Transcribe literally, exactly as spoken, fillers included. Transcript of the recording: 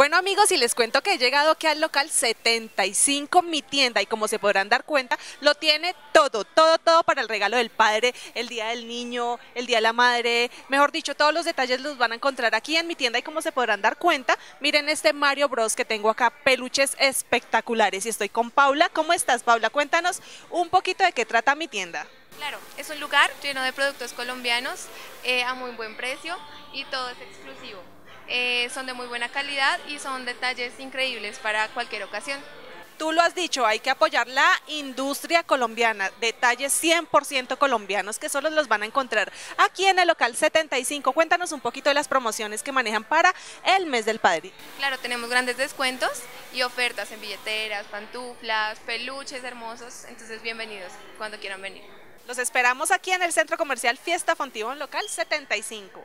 Bueno, amigos, y les cuento que he llegado aquí al local setenta y cinco, mi tienda, y como se podrán dar cuenta, lo tiene todo, todo, todo para el regalo del padre, el día del niño, el día de la madre, mejor dicho, todos los detalles los van a encontrar aquí en mi tienda, y como se podrán dar cuenta, miren este Mario Bros que tengo acá, peluches espectaculares, y estoy con Paula. ¿Cómo estás, Paula? Cuéntanos un poquito de qué trata mi tienda. Claro, es un lugar lleno de productos colombianos eh, a muy buen precio y todo es exclusivo. Eh, son de muy buena calidad y son detalles increíbles para cualquier ocasión. Tú lo has dicho, hay que apoyar la industria colombiana, detalles cien por ciento colombianos que solo los van a encontrar aquí en el local setenta y cinco. Cuéntanos un poquito de las promociones que manejan para el mes del padre. Claro, tenemos grandes descuentos y ofertas en billeteras, pantuflas, peluches hermosos, entonces bienvenidos cuando quieran venir. Los esperamos aquí en el Centro Comercial Fiesta Fontibón, local setenta y cinco.